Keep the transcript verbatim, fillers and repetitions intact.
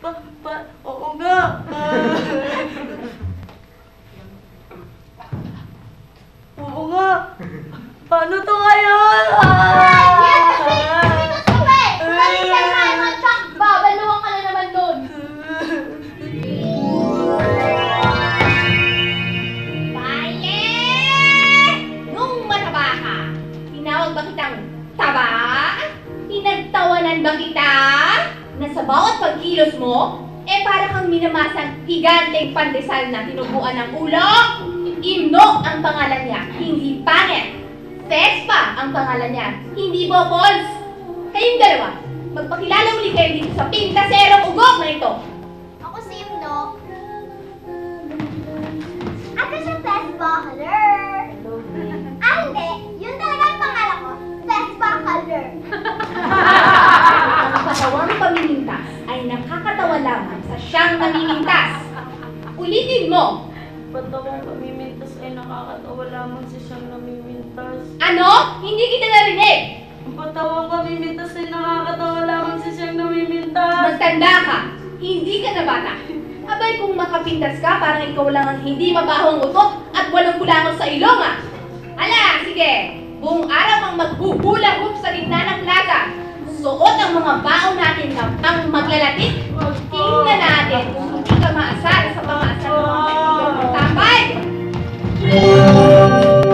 ba, ba, oo nga. Oo nga. Paano to ngayon? Ba kita na sa bawat pagkilos mo, eh para kang minamasang higanteng pandesal na tinubuan ng ulo? Imno ang pangalan niya, hindi Panet. Vespa ang pangalan niya, hindi Bobols. Kayong dalawa, magpakilala muli kayo dito sa pintaserong ugok na ito. Ako si Imno. Ako si Vespa Color. Ah, hindi. Yun talaga ang pangalan ko, Vespa Color. Katawang pamimintas ay nakakatawa lamang sa siyang pamimintas. Ulitin mo! Katawang pamimintas ay nakakatawa lamang sa siyang namimintas. Ano? Hindi kita narinig! Katawang pamimintas ay nakakatawa lamang sa siyang namimintas. Magtanda ka! Hindi ka na bata. Abay kung makapintas ka, parang ikaw lang ang hindi mabahong utot at walang kulangot sa ilong ah! Ala, sige! Buong araw ang maghuhula-hoop sa gitna ng plaza. Suot ang mga baon natin na pang maglalapit. Tingnan natin kung